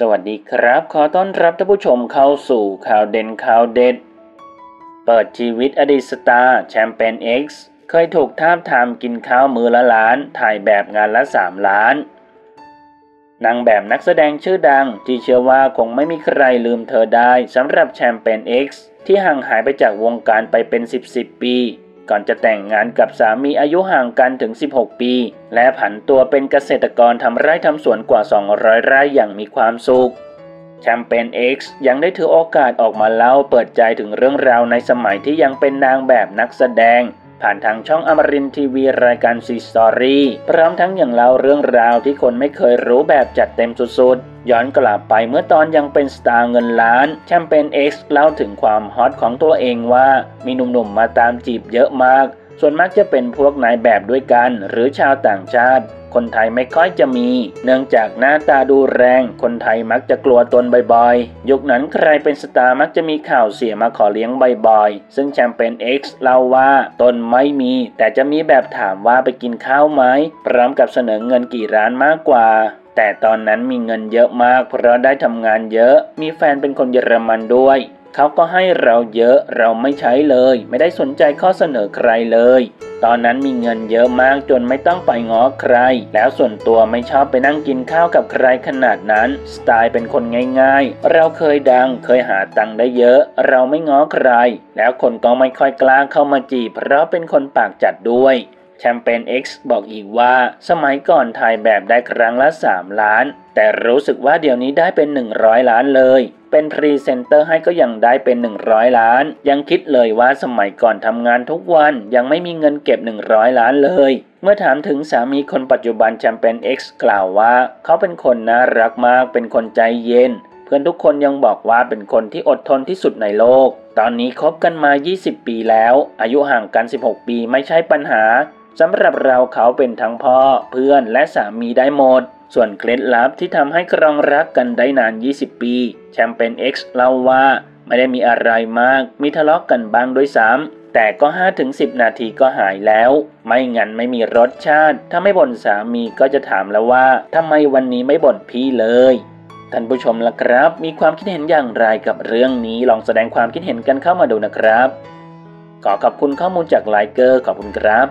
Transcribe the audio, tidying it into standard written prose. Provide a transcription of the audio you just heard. สวัสดีครับขอต้อนรับท่านผู้ชมเข้าสู่ข่าวเด่นข่าวเด็ดเปิดชีวิตอดีตสตาร์แชมเปญ X เคยถูกทาบทามกินข้าวมือละล้านถ่ายแบบงานละ3ล้านนางแบบนักแสดงชื่อดังที่เชื่อว่าคงไม่มีใครลืมเธอได้สำหรับแชมเปญ X ที่ห่างหายไปจากวงการไปเป็น10ปีก่อนจะแต่งงานกับสามีอายุห่างกันถึง16ปีและผันตัวเป็นเกษตรกรทำไร่ทำสวนกว่า200ไร่อย่างมีความสุขแชมเปญ X ยังได้ถือโอกาสออกมาเล่าเปิดใจถึงเรื่องราวในสมัยที่ยังเป็นนางแบบนักแสดงผ่านทางช่องอมรินทร์ทีวีรายการ Sea Story พร้อมทั้งยังเล่าเรื่องราวที่คนไม่เคยรู้แบบจัดเต็มสุดๆย้อนกลับไปเมื่อตอนยังเป็นสตาร์เงินล้านแชมเปญ X เล่าถึงความฮอตของตัวเองว่ามีหนุ่มๆมาตามจีบเยอะมากส่วนมากจะเป็นพวกนายแบบด้วยกันหรือชาวต่างชาติคนไทยไม่ค่อยจะมีเนื่องจากหน้าตาดูแรงคนไทยมักจะกลัวตนบ่อยๆยุคนั้นใครเป็นสตาร์มักจะมีข่าวเสียมาขอเลี้ยงบ่อยๆซึ่งแชมเปญ X เล่าว่าตนไม่มีแต่จะมีแบบถามว่าไปกินข้าวไหมพร้อมกับเสนอเงินกี่ร้านมากกว่าแต่ตอนนั้นมีเงินเยอะมากเพราะได้ทำงานเยอะมีแฟนเป็นคนเยอรมันด้วยเขาก็ให้เราเยอะเราไม่ใช้เลยไม่ได้สนใจข้อเสนอใครเลยตอนนั้นมีเงินเยอะมากจนไม่ต้องไปง้อใครแล้วส่วนตัวไม่ชอบไปนั่งกินข้าวกับใครขนาดนั้นสไตล์เป็นคนง่ายๆเราเคยดังเคยหาตังค์ได้เยอะเราไม่ง้อใครแล้วคนก็ไม่ค่อยกล้าเข้ามาจีบเพราะเป็นคนปากจัดด้วยแชมเปญ X บอกอีกว่าสมัยก่อนถ่ายแบบได้ครั้งละ3ล้านแต่รู้สึกว่าเดี๋ยวนี้ได้เป็น100ล้านเลยเป็นพรีเซนเตอร์ให้ก็ยังได้เป็น100ล้านยังคิดเลยว่าสมัยก่อนทำงานทุกวันยังไม่มีเงินเก็บ100ล้านเลยเมื่อถามถึงสามีคนปัจจุบันแชมเปญ X กล่าวว่าเขาเป็นคนน่ารักมากเป็นคนใจเย็นเพื่อนทุกคนยังบอกว่าเป็นคนที่อดทนที่สุดในโลกตอนนี้คบกันมา20ปีแล้วอายุห่างกัน16ปีไม่ใช่ปัญหาสำหรับเราเขาเป็นทั้งพ่อเพื่อนและสามีได้หมดส่วนเคล็ดลับที่ทำให้ครองรักกันได้นาน20ปีแชมเปญ X เล่าว่าไม่ได้มีอะไรมากมีทะเลาะกันบ้างด้วยซ้ำแต่ก็ 5-10 นาทีก็หายแล้วไม่งั้นไม่มีรสชาติถ้าไม่บ่นสามีก็จะถามแล้วว่าทำไมวันนี้ไม่บ่นพี่เลยท่านผู้ชมล่ะครับมีความคิดเห็นอย่างไรกับเรื่องนี้ลองแสดงความคิดเห็นกันเข้ามาดูนะครับขอขอบคุณข้อมูลจากไลเกอร์ขอบคุณครับ